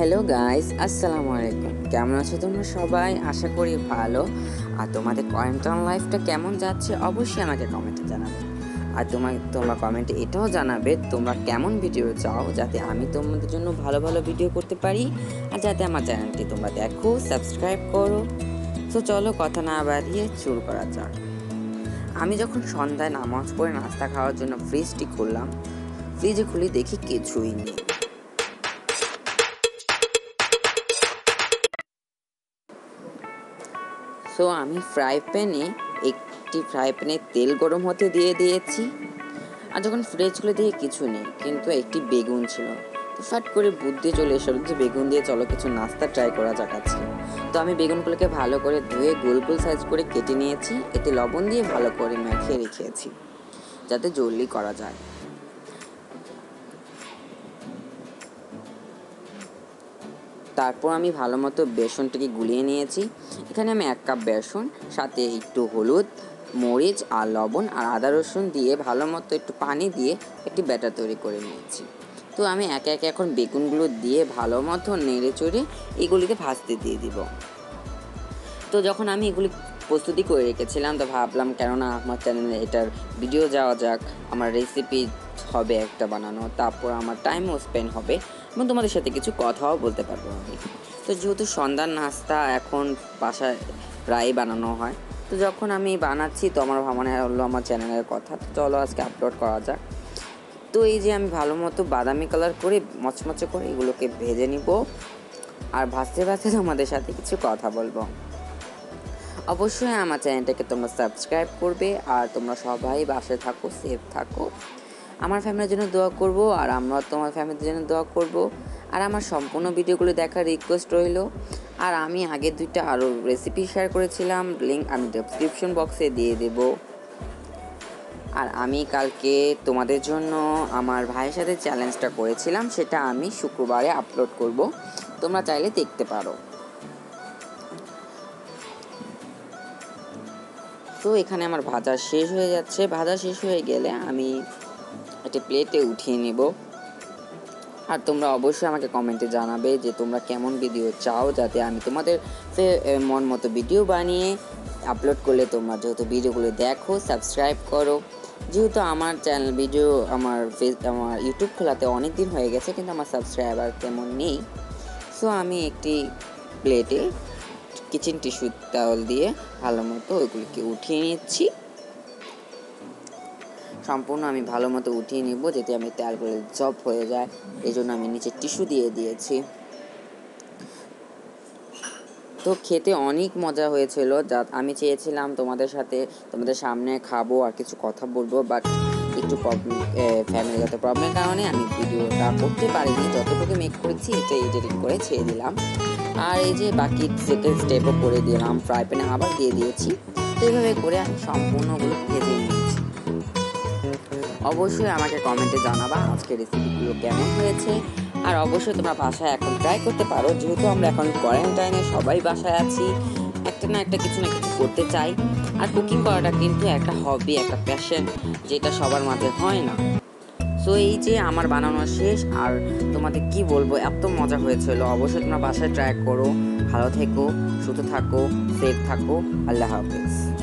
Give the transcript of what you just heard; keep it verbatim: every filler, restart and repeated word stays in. Hello guys, আসসালামু আলাইকুম। কেমন আছো তোমরা সবাই? আশা করি ভালো। আর তোমাদের কোয়ারেন্টাইন লাইফটা কেমন যাচ্ছে অবশ্যই আমাকে কমেন্টে জানাবে। আর তোমার তোমরা কমেন্টে এটাও জানাবে তোমরা কেমন ভিডিও চাও, যাতে আমি তোমাদের জন্য ভালো ভালো ভিডিও করতে পারি। আর যাতে আমার চ্যানেলটি তোমরা দেখো, সাবস্ক্রাইব করো। তো চলো কথা না বাড়িয়ে শুরু করা যাক। আমি যখন সন্ধ্যায় নামাজ পড়ে নাস্তা খাওয়ার জন্য ফ্রিজটি খুললাম, ফ্রিজে খুলে দেখি কিছুই নেই। সো আমি ফ্রাই প্যানে একটি ফ্রাই প্যানে তেল গরম হতে দিয়ে দিয়েছি। আর যখন ফ্রিজ খুলে দিয়ে কিছু নেই, কিন্তু একটি বেগুন ছিল। তো ফট করে বুদ্ধি চলে এসব যে বেগুন দিয়ে চলো কিছু নাস্তা ট্রাই করা যাচ্ছে। তো আমি বেগুনগুলোকে ভালো করে ধুয়ে গোল গোল সাইজ করে কেটে নিয়েছি। এতে লবণ দিয়ে ভালো করে মাখিয়ে রেখেছি যাতে জলদি করা যায়। তারপর আমি ভালো মতো বেসনটাকে গুলিয়ে নিয়েছি। এখানে আমি এক কাপ বেসন, সাথে একটু হলুদ, মরিচ আর লবণ আর আদা রসুন দিয়ে ভালো মতো একটু পানি দিয়ে একটি ব্যাটার তৈরি করে নিয়েছি। তো আমি একে একে এখন বেগুনগুলো দিয়ে ভালো মতো নেড়ে চড়ে এগুলিকে ভাজতে দিয়ে দিব। তো যখন আমি এগুলি প্রস্তুতি করে রেখেছিলাম, তো ভাবলাম কেননা আমার চ্যানেলে এটার ভিডিও যাওয়া যাক, আমার রেসিপি হবে একটা বানানো, তারপর আমার টাইমও স্পেন্ড হবে এবং তোমাদের সাথে কিছু কথাও বলতে পারবো আমি। তো যেহেতু সন্ধ্যার নাস্তা এখন বাসায় প্রায় বানানো হয়, তো যখন আমি বানাচ্ছি তো আমার মনে হলো আমার চ্যানেলের কথা, তো চলো আজকে আপলোড করা যাক। তো এই যে আমি ভালো মতো বাদামি কালার করে মচমচে করে এগুলোকে ভেজে নিব। আর ভাজতে ভাজতে তোমাদের সাথে কিছু কথা বলবো। অবশ্যই আমার চ্যানেলটাকে তোমরা সাবস্ক্রাইব করবে। আর তোমরা সবাই বাসায় থাকো, সেফ থাকো। আমার ফ্যামিলির জন্য দোয়া করব, আর আমরা তোমার ফ্যামিলির জন্য দোয়া করব। আর আমার সম্পূর্ণ ভিডিওগুলো দেখার রিকোয়েস্ট রইল। আর আমি আগে দুইটা আরও রেসিপি শেয়ার করেছিলাম, লিঙ্ক আমি ডেসক্রিপশন বক্সে দিয়ে দেব। আর আমি কালকে তোমাদের জন্য আমার ভাইয়ের সাথে চ্যালেঞ্জটা করেছিলাম, সেটা আমি শুক্রবারে আপলোড করব, তোমরা চাইলে দেখতে পারো। তো এখানে আমার ভাজা শেষ হয়ে যাচ্ছে। ভাজা শেষ হয়ে গেলে আমি একটা প্লেটে উঠিয়ে নেব। আর তোমরা অবশ্যই আমাকে কমেন্টে জানাবে যে তোমরা কেমন ভিডিও চাও, যাতে আমি তোমাদের মন মতো ভিডিও বানিয়ে আপলোড করলে তোমরা যেহেতু ভিডিওগুলো দেখো, সাবস্ক্রাইব করো। যেহেতু আমার চ্যানেল ভিডিও আমার ফেস আমার ইউটিউব খোলাতে অনেক দিন হয়ে গেছে, কিন্তু আমার সাবস্ক্রাইবার তেমন নেই। সো আমি একটি প্লেটে কিচেন টিস্যু টাওয়াল দিয়ে ভালো মতো ওইগুলিকে উঠিয়ে নিচ্ছি। সম্পূর্ণ আমি ভালো মতো উঠিয়ে নেব, যাতে আমি তেলগুলো জব হয়ে যায়, এই জন্য আমি নিচে টিস্যু দিয়ে দিয়েছি। তো খেতে অনেক মজা হয়েছিল। যা আমি চেয়েছিলাম তোমাদের সাথে তোমাদের সামনে খাবো আর কিছু কথা বলবো, বাট একটু প্রবলেম, ফ্যামিলিগত প্রবলেমের কারণে আমি ভিডিওটা করতে পারিনি। যতটুকু মেক করেছি এটা এডিটিং করে ছেড়ে দিলাম। আর এই যে বাকি সেকেন্ড স্টেপও করে দিলাম, ফ্রাই প্যানে আবার দিয়ে দিয়েছি। তো এইভাবে করে আমি সম্পূর্ণগুলো ভেজে নিয়েছি। অবশ্যই আমাকে কমেন্টে জানাবা আজকে রেসিপিগুলো কেমন হয়েছে। আর অবশ্যই তোমরা বাসায় এখন ট্রাই করতে পারো, যেহেতু আমরা এখন কোয়ারেন্টাইনে সবাই বাসায় আছি, একটা না একটা কিছু না কিছু করতে চাই। আর কুকিং করাটা কিন্তু একটা হবি, একটা প্যাশন, যেটা সবার মাঝে হয় না। সো এই যে আমার বানানো শেষ। আর তোমাদের কি বলবো, এত মজা হয়েছিল। অবশ্যই তোমরা বাসায় ট্রাই করো। ভালো থেকো, সুস্থ থাকো, সেফ থাকো। আল্লাহ হাফেজ।